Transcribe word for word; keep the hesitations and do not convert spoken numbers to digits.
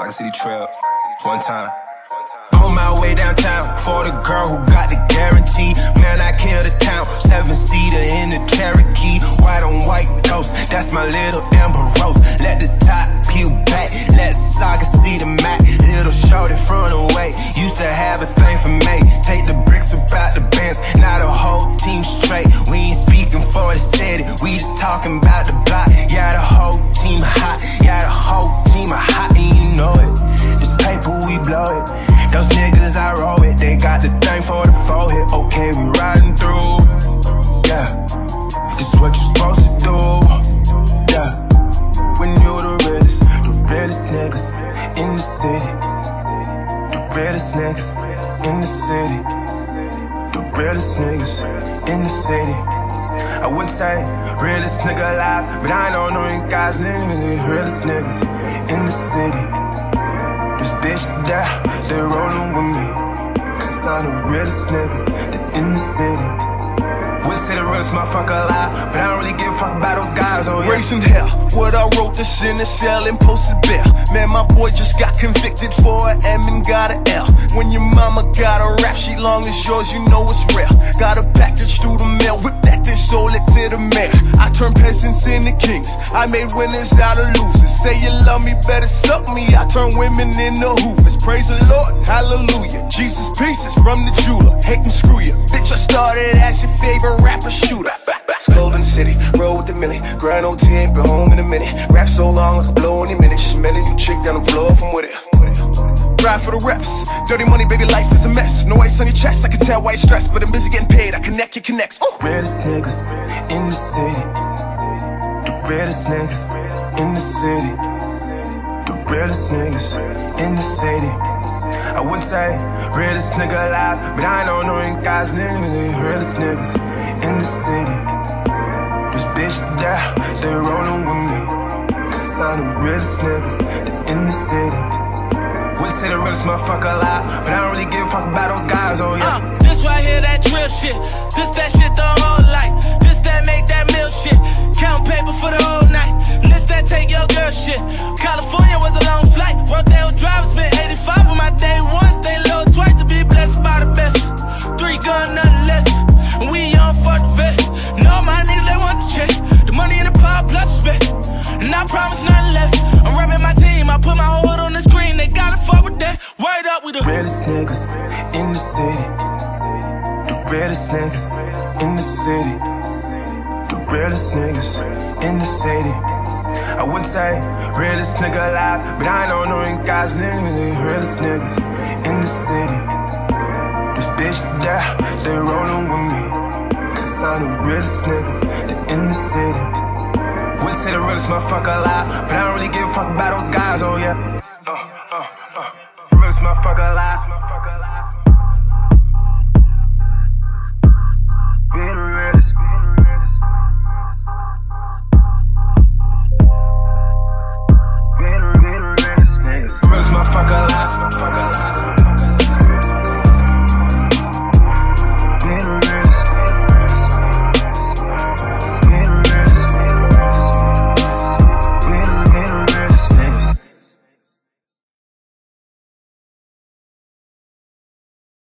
I can see the trail one time. On my way downtown for the girl who got the guarantee. Man, I kill the town, seven-seater in the Cherokee. White on white ghost, that's my little Amber Rose. Let the top peel back, let Sauga see the map. Little shorty front away, used to have a thing for me. Take the bricks about the bands, now the whole team straight. We ain't speaking for the city, we just talking about the block. Yeah, the whole team hot, yeah, the whole team hot, and you know it. This paper, we blow it. Those niggas, I roll it, they got the thing for the forehead. Okay, we riding through, yeah, this what you supposed to do, yeah. When you the realest, the realest niggas in the city. The realest niggas in the city. The realest niggas in the city. I would say, realest nigga alive, but I don't know any guys living. Realest niggas in the city. These bitches there, they rollin' with me, cause I'm the realest niggas that's in the city. We'll say the realest motherfucker alive, but I don't really give a fuck about those guys, oh yeah. Raising hell, what I wrote this in a cell and posted bail. Man, my boy just got convicted for an M and got an L. When your mama got a rap, she long as yours, you know it's real. Got a package through the mail, whip that then sold it to the mayor. I turned peasants into kings, I made winners out of losers. Say you love me, better suck me, I turn women into hoovers. Praise the Lord, hallelujah, Jesus pieces from the jeweler. Hate and screw you, bitch, I started as your favorite rapper shooter. It's Golden City, roll with the millie, grind on ten, be home in a minute. Rap so long, I can blow any minute. Just met a new chick, down the blow up, I'm with it. Ride for the reps, dirty money, baby, life is a mess. No ice on your chest, I can tell why you're stressed, but I'm busy getting paid, I connect your connects. Ooh. Realest niggas in the city. The realest niggas in the city, the realest niggas in the city. I would say, realest nigga alive, but I don't know any guys living. Realest niggas in the city. These bitches there, they rollin' with me, cause I'm the realest niggas that's in the city. Would say the realest motherfucker alive, but I don't really give a fuck about those guys, oh yeah. uh, This right here, that drill shit, this that shit the whole life. This that make that meal shit, count paper for the whole night. That take your girl shit. California was a long flight. Worked that old driver, spent eighty-five on my day once. They low twice to be blessed by the best. Three gun, nothing less. And we on for the vet. No, my niggas, they want the check. The money in the pot plus respect. And I promise nothing less. I'm repping my team. I put my whole hood on the screen. They gotta fuck with that. Word up, we the realest niggas in the city. The realest niggas in the city. The realest niggas in the city. I would say, realest nigga alive, but I don't know any guys living. Realest niggas in the city. These bitches there, they rollin' with me, cause I'm the realest niggas that's in the city. Would say the realest motherfucker alive, but I don't really give a fuck about those guys, oh yeah.